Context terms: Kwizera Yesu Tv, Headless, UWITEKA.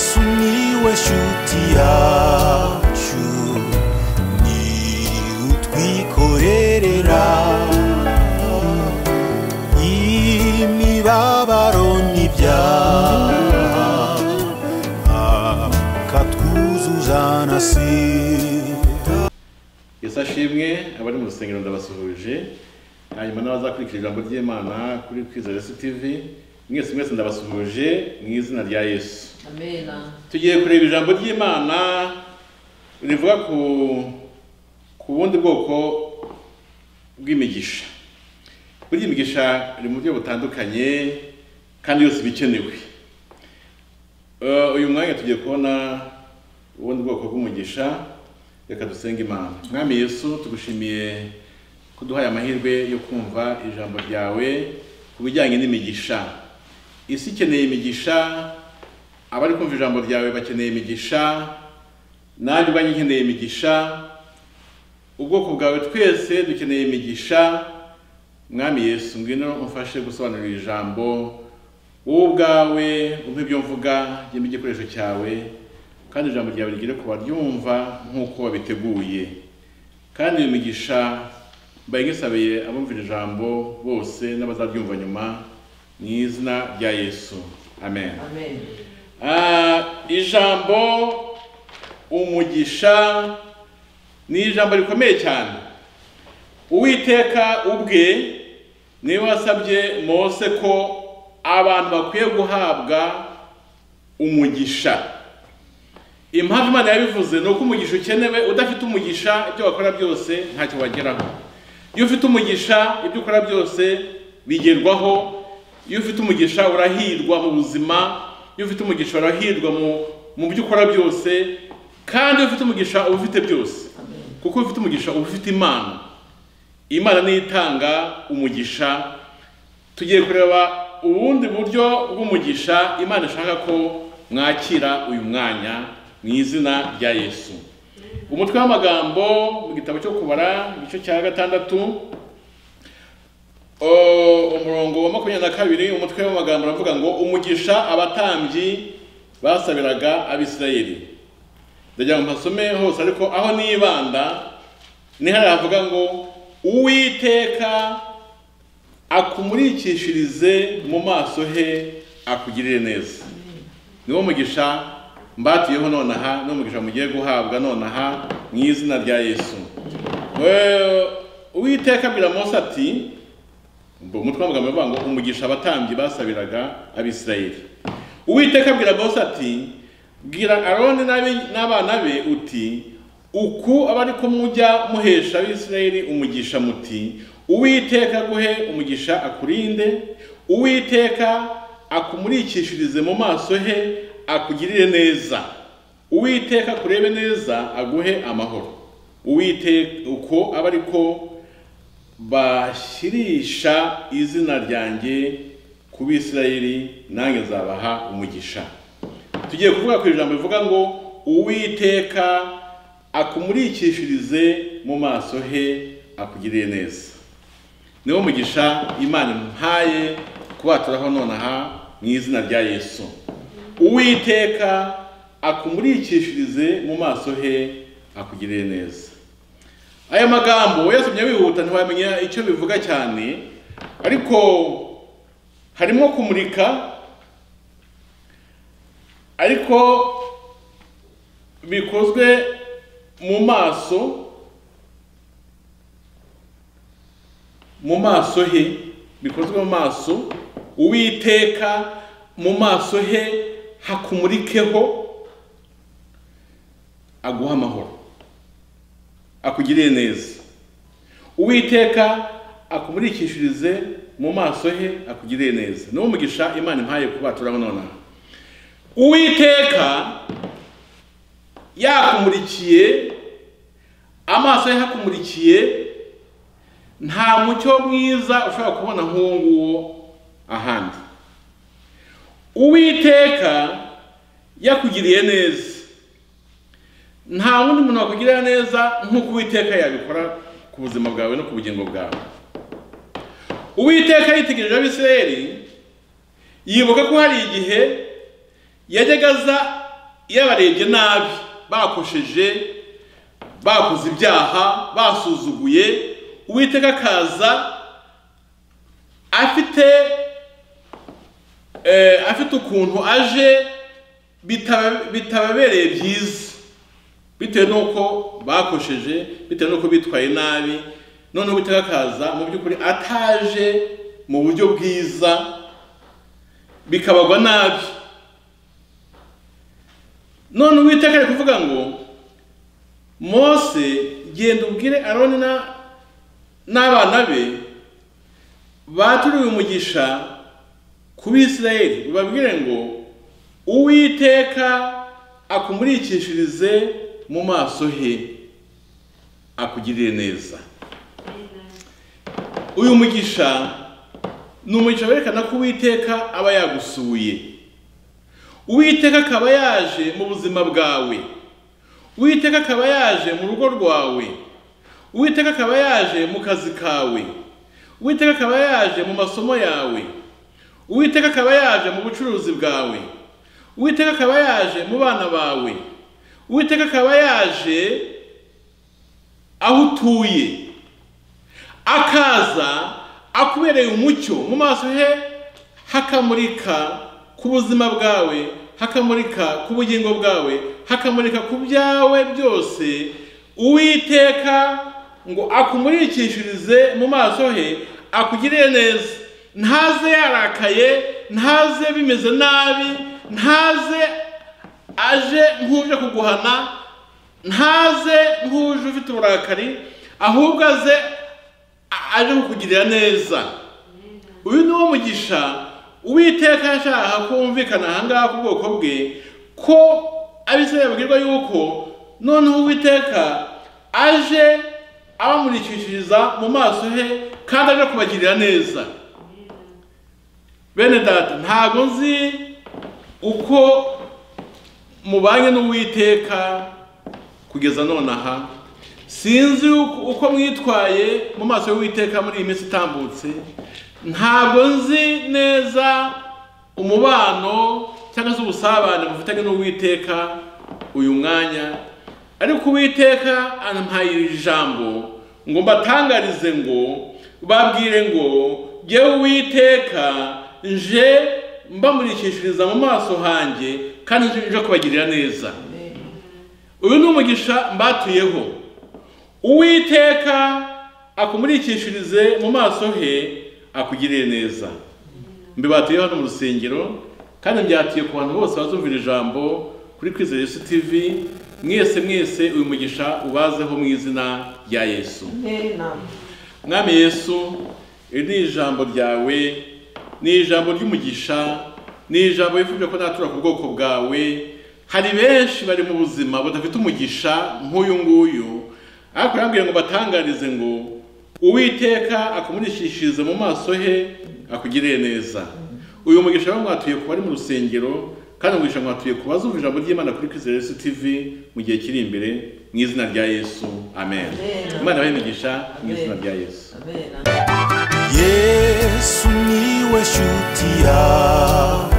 Yesu niwe shuti yacu ni utwikorerera imibabaro n'ibyaha akatwuzuzana Yesu ashimwe abari mu rusengero ndabasuhuje hanyuma n'abazakurikira ijambo ry'Imana kuri Kwizera Yesu TV mwese mwese ndabasuhuje mu izina rya Yesu Amen tugiye kureba ijambo ry'Imana rivuga ku bundi bwoko bw'imigisha buri imigisha iri mu buryo butandukanye kandi yose bikenewe uyu mwanya tugiye kubona ubundi bwoko bw'umugisha reka dusenge Imana Mwami Yesu tugushimiye kuduha amahirwe yo kumva ijambo ryawe kubijyanye n'imigisha Isi ikeneye imigisha abari kumva ijambo ryawe bakeneye imigisha nanjye ubwanjye nkeneye imigisha ubwoko bwawe twese dukeneye imigisha Mwami Yesu ngwino umfashe gusobanura ijambo wowe ubwawe umpe ibyo mvuga yembe igikoresho cyawe kandi ijambo ryawe rigire ku baryumva nk'uko wabiteguye kandi imigisha mbayigesabeye abumvira ijambo bose n'abazabyumva nyuma mu izina rya Yesu Amen. Amen. Ijambo umugisha ni ijambo rikomeye cyane. Uwiteka ubwe ni wasabye Mose ko abantu bakwiye guhabwa umugisha. Impamvu Imana yabivuze nuko umugisha ukenewe udafite umugisha ibyo bakora byose ntacyo wageraho. Iyo ufite umugisha ibyo ukora byose bigerwaho iyo ufite umugisha urahirwa mu buzima iyo ufite umugisha urahirwa mu byo ukora byose kandi iyo ufite umugisha uba ufite byose kuko ufite umugisha uba ufite Imana Imana ni itanga umugisha tugiye kureba ubundi buryo bw'umugisha Imana ishaka ko mwakira uyu mwanya mu izina rya Yesu umutwe w'amagambo mu gitabo cyo kubara igice cya gatandatu umurongo wa 22 umutwe w'amagambo uravuga ngo umugisha abatambyi basabiraga Abisirayeli ndagira ngo mpasome hose ariko aho nibanda ni haravuga ngo Uwiteka akumurikishirize mu maso he akugirire neza niwo mugisha mbatiyeho nonaha no mugisha mugiye guhabwa nonaha mu izina rya Yesu Uwiteka bira Mose ati umutwe w'amagambo uvuga ngo umugisha abatambyi basabiraga Abisirayeli Uwiteka abwira Mose ati bwira Aroni n'abana be uti uku abari ko mujya muhesha Abisirayeli umugisha muti Uwiteka guhe umugisha akurinde Uwiteka akumurikishirize mu maso he akugirire neza Uwiteka kurebe neza aguhe amahoro Uwiteka uko abari ko bashirisha izina ryanjye ku Bisirayeli nange zabaha umugisha tugiye kuvuga ku ijambo rivuga ngo Uwiteka akumurikishirize mu maso he akugirire neza niwo mugisha Imana impaye kubaturaho nonaha mu izina rya Yesu Uwiteka akumurikishirize mu maso he akugirire neza aya magambo yasomye bihuta ntiwamenya icyo bivuga cyane ariko harimo kumurika ariko bikozwe mu maso he bikozwe mu maso Uwiteka mu maso he hakumurikeho aguha amahoro akugirire neza Uwiteka akumurikishirize mu maso he akugirire neza no mugisha Imana impaye kubaturaho none Uwiteka yakumurikiye amaso ye hakumurikiye nta mucyo mwiza ushobora kubona nk'uwo ahandi Uwiteka yakugiriye neza nta wundi muntu akugirira neza nkuko Uwiteka yabikora ku buzima bwawe no ku bugingo bwawe Uwiteka yitegereje Abisirayeli yibuka ko hari igihe yajyagaza iyo abarebye nabi bakosheje bakoze ibyaha basuzuguye Uwiteka kaza afite afite ukuntu aje bitababereye byiza bitewe nuko bakosheje bitewe nuko bitwaye nabi none Uwiteka kaza mu byukuri ataje mu buryo bwiza bikabagwa nabi none Uwiteka kuvuga ngo Mose genda ubwire Aroni n'abana be baturiwe umugisha ku Bisirayeli babwire ngo Uwiteka akumurikishirize mu maso he akugirire neza uyu mugisha numugisha berekana ko Uwiteka aba yagusuye Uwiteka akaba yaje mu buzima bwawe Uwiteka akaba yaje mu rugo rwawe Uwiteka akaba yaje mu kazi kawe Uwiteka akaba yaje mu masomo yawe Uwiteka akaba yaje mu bucuruzi bwawe Uwiteka akaba yaje mu bana bawe Uwiteka akaba yaje aho utuye akaza akubereye umucyo mu maso he hakamurika ku buzima bwawe hakamurika ku bugingo bwawe hakamurika ku byawe byose Uwiteka ngo akumurikishirize mu maso he akugirire neza ntaze yarakaye ntaze bimeze nabi ntaze aje nkuje kuguhana ntaze nkuje ufite uburakari ahubwo aze aje kukugirira neza uyu ni umugisha Uwiteka yashaka kumvikana ahangaha ku bwoko bwe ko abisabye bagirwa yuko none Uwiteka aje abamurikishiriza mu maso he kandi aje kubagirira neza bene data ntago nzi uko mubanye n'Uwiteka kugeza none aha sinzi uko mwitwaye mu maso y'Uwiteka muri iminsi itambutse ntabwo nzi neza umubano cyangwa se ubusabane mufitanye n'Uwiteka uyu mwanya ariko Uwiteka anampaye ijambo ngo mbatangarize ngo babwire ngo yewe Uwiteka nje mbamurikishiriza mu maso hanjye kandi nje kubagirira neza uyu ni umugisha mbatuyeho Uwiteka akumurikishirize mu maso he akugirire neza mbibatuye hano mu rusengero kandi byatiye ku bantu bose bazumvira ijambo kuri Kwizera Yesu TV mwese mwese uyu mugisha ubazeho mu izina rya Yesu Mwami Yesu ni ijambo ryawe ni ijambo ry'umugisha ni ijambo wifuza ko natura ku bwoko bwawe hari benshi bari mu buzima badafite umugisha nk'uyu nguyu ariko yambwiye ngo batangarize ngo Uwiteka akumurikishirize mu maso he akugirire neza uyu mugisha mwatuye kuba ari mu rusengero kandi mugisha mwatuye kuba azumva ijambo ry'Imana kuri Kwizera Yesu TV mu gihe kiri imbere mu izina rya Yesu amen Imana bayimigisha mu izina rya Yesu amen Yesu niwe shuti yawe